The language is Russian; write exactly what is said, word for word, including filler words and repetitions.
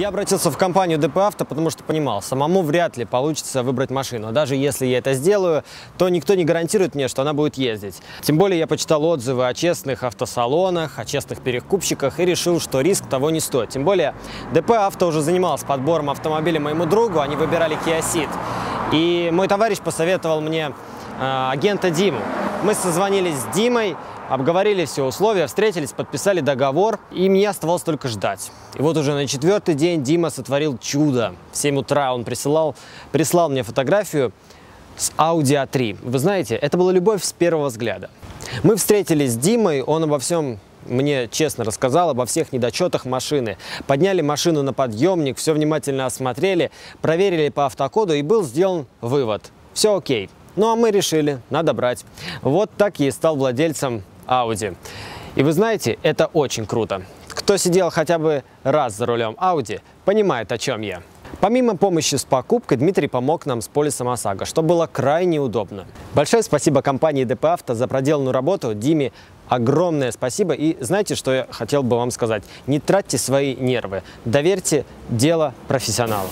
Я обратился в компанию ДП-Авто, потому что понимал, самому вряд ли получится выбрать машину. А даже если я это сделаю, то никто не гарантирует мне, что она будет ездить. Тем более я почитал отзывы о честных автосалонах, о честных перекупщиках и решил, что риск того не стоит. Тем более ДП-Авто уже занималась подбором автомобиля моему другу, они выбирали Киа Сид. И мой товарищ посоветовал мне э, агента Диму. Мы созвонились с Димой, обговорили все условия, встретились, подписали договор, и мне оставалось только ждать. И вот уже на четвертый день Дима сотворил чудо. В семь утра он присылал, прислал мне фотографию с Audi а три. Вы знаете, это была любовь с первого взгляда. Мы встретились с Димой, он обо всем мне честно рассказал, обо всех недочетах машины. Подняли машину на подъемник, все внимательно осмотрели, проверили по автокоду, и был сделан вывод. Все окей. Ну а мы решили, надо брать. Вот так я и стал владельцем Audi. И вы знаете, это очень круто. Кто сидел хотя бы раз за рулем Audi, понимает, о чем я. Помимо помощи с покупкой, Дмитрий помог нам с полисом ОСАГО, что было крайне удобно. Большое спасибо компании ДП-Авто за проделанную работу. Диме огромное спасибо. И знаете, что я хотел бы вам сказать? Не тратьте свои нервы. Доверьте дело профессионалам.